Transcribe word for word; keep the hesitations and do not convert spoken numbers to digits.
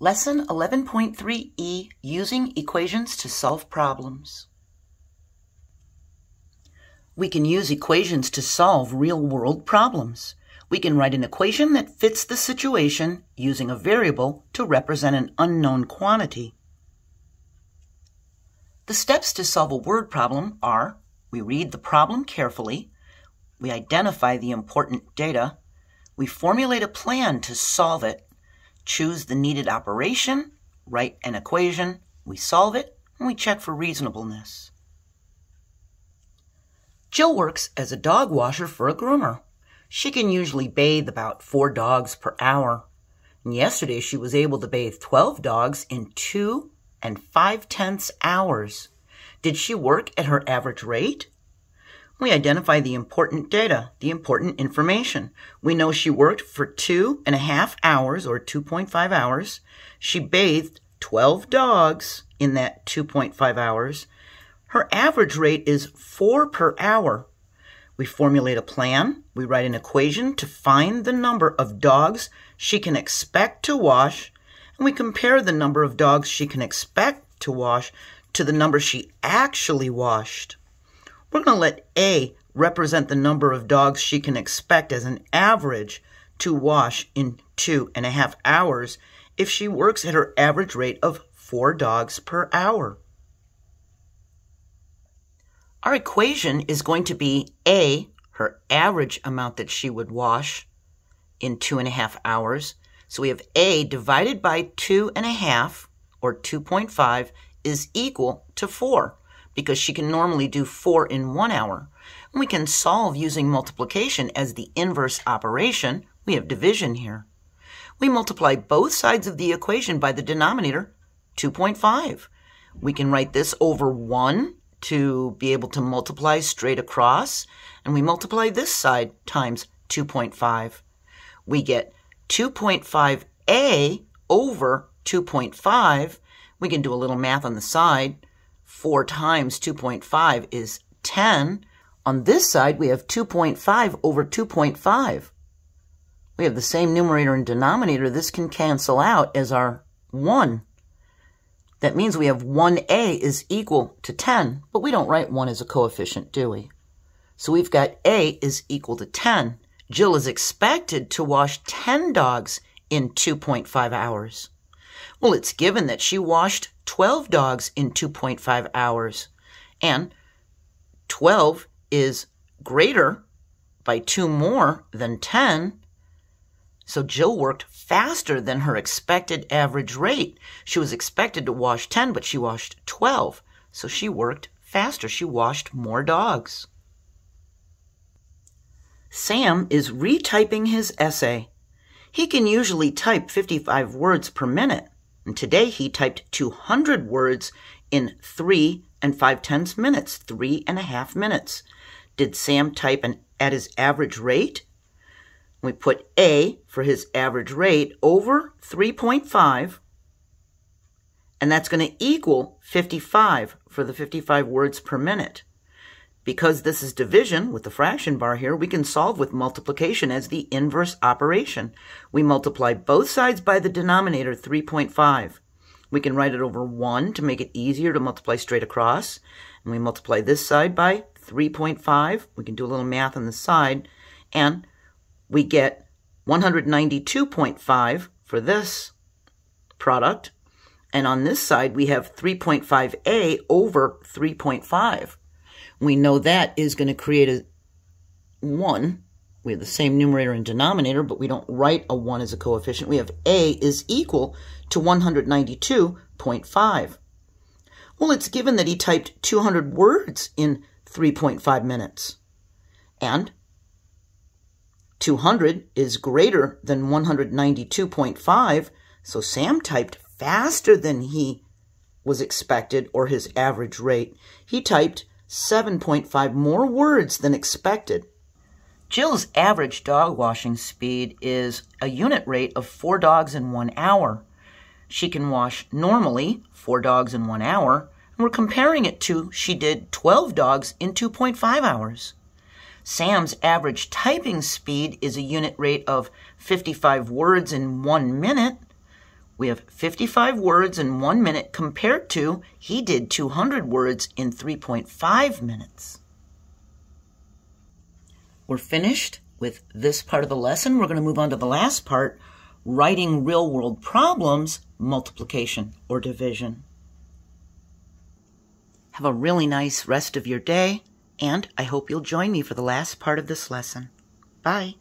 Lesson eleven point three E, Using Equations to Solve Problems. We can use equations to solve real-world problems. We can write an equation that fits the situation using a variable to represent an unknown quantity. The steps to solve a word problem are: we read the problem carefully, we identify the important data, we formulate a plan to solve it, choose the needed operation, write an equation, we solve it, and we check for reasonableness. Jill works as a dog washer for a groomer. She can usually bathe about four dogs per hour. And yesterday she was able to bathe twelve dogs in two and five-tenths hours. Did she work at her average rate? We identify the important data, the important information. We know she worked for two and a half hours, or two point five hours. She bathed twelve dogs in that two point five hours. Her average rate is four per hour. We formulate a plan. We write an equation to find the number of dogs she can expect to wash, and we compare the number of dogs she can expect to wash to the number she actually washed. We're going to let A represent the number of dogs she can expect as an average to wash in two and a half hours if she works at her average rate of four dogs per hour. Our equation is going to be A, her average amount that she would wash in two and a half hours. So we have A divided by two and a half, or two point five, is equal to four, because she can normally do four in one hour. And we can solve using multiplication as the inverse operation. We have division here. We multiply both sides of the equation by the denominator, two point five. We can write this over one to be able to multiply straight across, and we multiply this side times two point five. We get two point five A over two point five. We can do a little math on the side. four times two point five is ten. On this side, we have two point five over two point five. We have the same numerator and denominator. This can cancel out as our one. That means we have one A is equal to ten, but we don't write one as a coefficient, do we? So we've got A is equal to ten. Jill is expected to wash ten dogs in two point five hours. Well, it's given that she washed twelve dogs in two point five hours, and twelve is greater by two more than ten, so Jill worked faster than her expected average rate. She was expected to wash ten, but she washed twelve, so she worked faster. She washed more dogs. Sam is retyping his essay. He can usually type fifty-five words per minute, and today he typed two hundred words in three and five-tenths minutes, three and a half minutes. Did Sam type an, at his average rate? We put A for his average rate over three point five, and that's going to equal fifty-five for the fifty-five words per minute. Because this is division with the fraction bar here, we can solve with multiplication as the inverse operation. We multiply both sides by the denominator, three point five. We can write it over one to make it easier to multiply straight across. And we multiply this side by three point five. We can do a little math on the side. And we get one hundred ninety-two point five for this product. And on this side, we have three point five A over three point five. We know that is going to create a one. We have the same numerator and denominator, but we don't write a one as a coefficient. We have A is equal to one hundred ninety-two point five. Well, it's given that he typed two hundred words in three point five minutes. And two hundred is greater than one hundred ninety-two point five, so Sam typed faster than he was expected, or his average rate. He typed seven point five more words than expected. Jill's average dog washing speed is a unit rate of four dogs in one hour. She can wash normally four dogs in one hour, and we're comparing it to she did twelve dogs in two point five hours. Sam's average typing speed is a unit rate of fifty-five words in one minute. We have fifty-five words in one minute compared to he did two hundred words in three point five minutes. We're finished with this part of the lesson. We're going to move on to the last part, writing real-world problems, multiplication or division. Have a really nice rest of your day, and I hope you'll join me for the last part of this lesson. Bye.